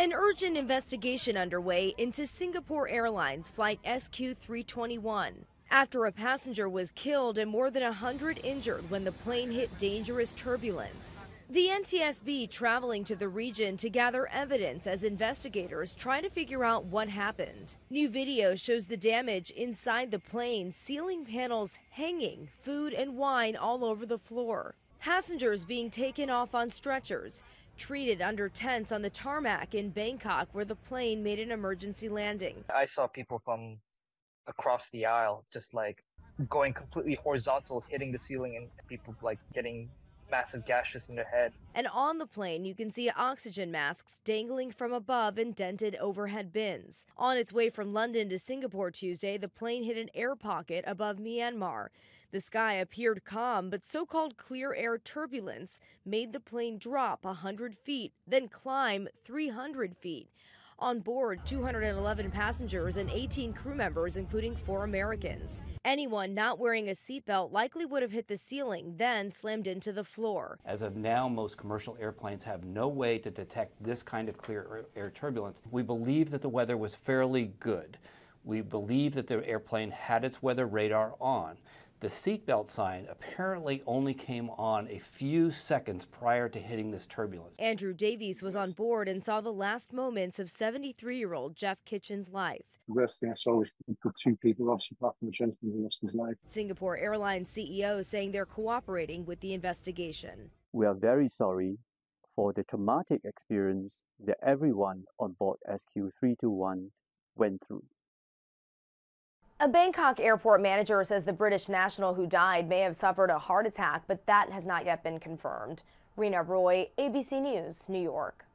An urgent investigation underway into Singapore Airlines flight SQ321 after a passenger was killed and more than 100 injured when the plane hit dangerous turbulence. The NTSB traveling to the region to gather evidence as investigators try to figure out what happened. New video shows the damage inside the plane, ceiling panels hanging, food and wine all over the floor. Passengers being taken off on stretchers, treated under tents on the tarmac in Bangkok where the plane made an emergency landing. I saw people from across the aisle just like going completely horizontal, hitting the ceiling, and people like getting massive gashes in their head. And on the plane, you can see oxygen masks dangling from above and dented overhead bins. On its way from London to Singapore Tuesday, the plane hit an air pocket above Myanmar. The sky appeared calm, but so-called clear air turbulence made the plane drop 100 feet, then climb 300 feet. On board, 211 passengers and 18 crew members, including 4 Americans. Anyone not wearing a seatbelt likely would have hit the ceiling, then slammed into the floor. As of now, most commercial airplanes have no way to detect this kind of clear air turbulence. We believe that the weather was fairly good. We believe that the airplane had its weather radar on. The seatbelt sign apparently only came on a few seconds prior to hitting this turbulence. Andrew Davies was on board and saw the last moments of 73-year-old Jeff Kitchen's life. The worst thing I saw was two people, obviously, apart from the gentleman who lost his life. Singapore Airlines CEO saying they're cooperating with the investigation. We are very sorry for the traumatic experience that everyone on board SQ321 went through. A Bangkok airport manager says the British national who died may have suffered a heart attack, but that has not yet been confirmed. Rena Roy, ABC News, New York.